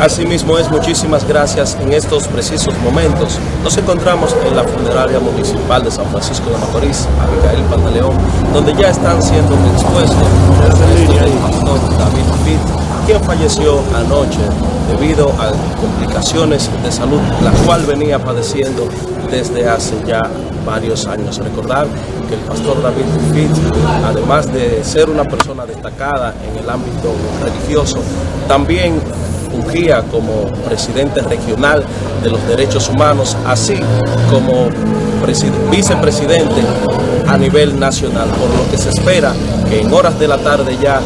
Asimismo, es muchísimas gracias. En estos precisos momentos nos encontramos en la Funeraria Municipal de San Francisco de Macorís, Abigail Pantaleón, donde ya están siendo expuestos los restos del pastor David Phipps, quien falleció anoche debido a complicaciones de salud, la cual venía padeciendo desde hace ya varios años. Recordar que el pastor David Phipps, además de ser una persona destacada en el ámbito religioso, también fungía como presidente regional de los derechos humanos, así como vicepresidente a nivel nacional, por lo que se espera que en horas de la tarde ya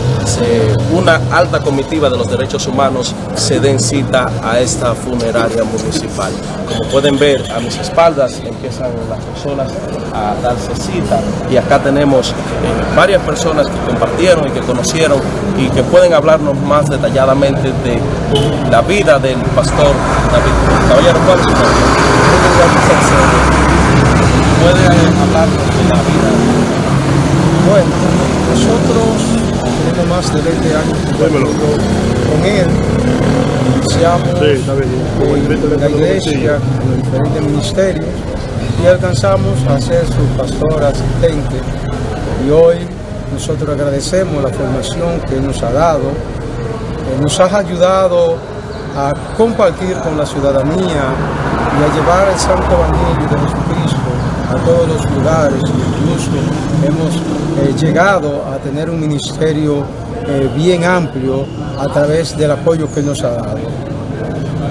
una alta comitiva de los derechos humanos se den cita a esta funeraria municipal. Como pueden ver a mis espaldas empiezan las personas a darse cita, y acá tenemos varias personas que compartieron y que conocieron y que pueden hablarnos más detalladamente de la vida del pastor David. Caballero, ¿cuál es su nombre? ¿Puede hablarnos de la vida? Bueno, nosotros tenemos más de 20 años con él. Iniciamos en la iglesia, en los diferentes ministerios, y alcanzamos a ser su pastor asistente. Y hoy nosotros agradecemos la formación que nos ha dado, nos ha ayudado a compartir con la ciudadanía y a llevar el santo evangelio de Jesucristo a todos los lugares. Incluso hemos llegado a tener un ministerio bien amplio a través del apoyo que nos ha dado.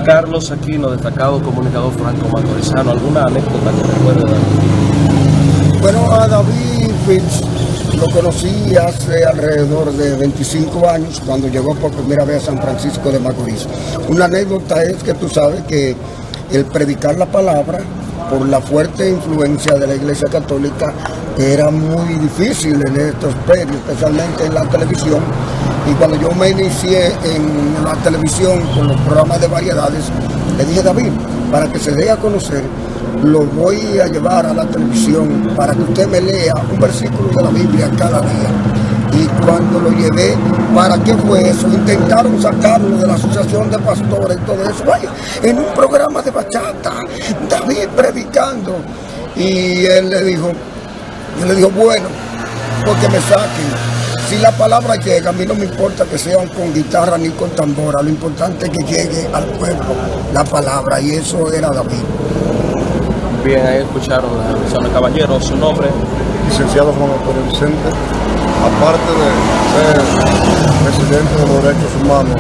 Carlos Aquino, destacado comunicador franco-macorizano, ¿alguna anécdota que recuerde David? Bueno, a David Phipps lo conocí hace alrededor de 25 años cuando llegó por primera vez a San Francisco de Macorís. Una anécdota es que tú sabes que el predicar la palabra, por la fuerte influencia de la Iglesia Católica, era muy difícil en estos periodos, especialmente en la televisión. Y cuando yo me inicié en la televisión con los programas de variedades, le dije: David, para que se dé a conocer, lo voy a llevar a la televisión para que usted me lea un versículo de la Biblia cada día. Y cuando lo llevé, ¿para qué fue eso? Intentaron sacarlo de la asociación de pastores y todo eso. Vaya, en un programa de bachata, David predicando. Y él le dijo, bueno, porque me saquen. Si la palabra llega, a mí no me importa que sean con guitarra ni con tambora. Lo importante es que llegue al pueblo la palabra. Y eso era David. Bien, ahí escucharon las personas. Caballero, su nombre. Licenciado Juan González Vicente. Aparte de ser presidente de los derechos humanos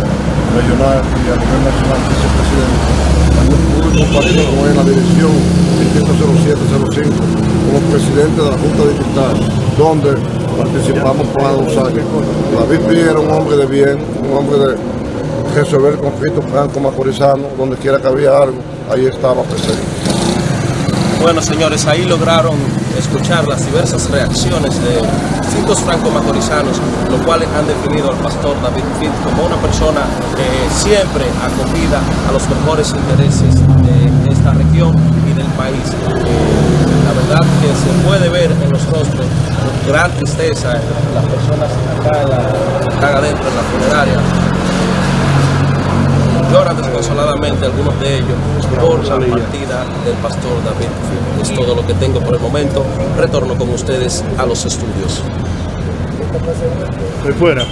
regional y a nivel nacional, vicepresidente, también pude compartir con él la dirección 50705 como presidente de la Junta Digital, donde participamos para 2 años. David Phipps era un hombre de bien, un hombre de resolver conflictos franco-macorizanos. Donde quiera que había algo, ahí estaba presente. Bueno, señores, ahí lograron escuchar las diversas reacciones de distintos franco-macorizanos, los cuales han definido al pastor David Phipps como una persona siempre acogida a los mejores intereses de esta región y del país. La verdad que se puede ver en los rostros gran tristeza en las personas acá adentro en la funeraria. Lloran desconsoladamente algunos de ellos por la partida del pastor David Phipps. Es todo lo que tengo por el momento. Retorno con ustedes a los estudios. ¿Qué fuera?